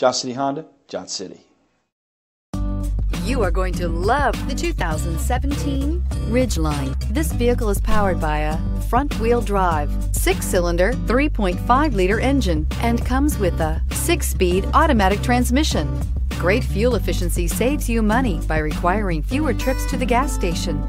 Johnson City Honda, Johnson City. You are going to love the 2017 Ridgeline. This vehicle is powered by a front-wheel drive, 6-cylinder, 3.5-liter engine, and comes with a 6-speed automatic transmission. Great fuel efficiency saves you money by requiring fewer trips to the gas station.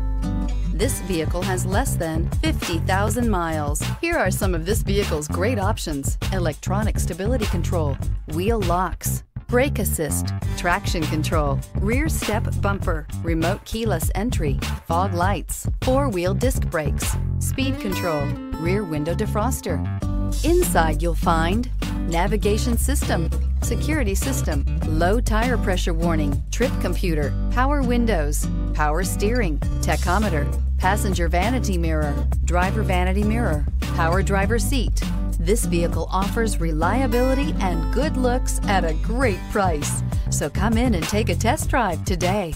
This vehicle has less than 50,000 miles. Here are some of this vehicle's great options: electronic stability control, wheel locks, brake assist, traction control, rear step bumper, remote keyless entry, fog lights, 4-wheel disc brakes, speed control, rear window defroster. Inside you'll find navigation system, security system, low tire pressure warning, trip computer, power windows, power steering, tachometer, passenger vanity mirror, driver vanity mirror, power driver seat. This vehicle offers reliability and good looks at a great price. So come in and take a test drive today.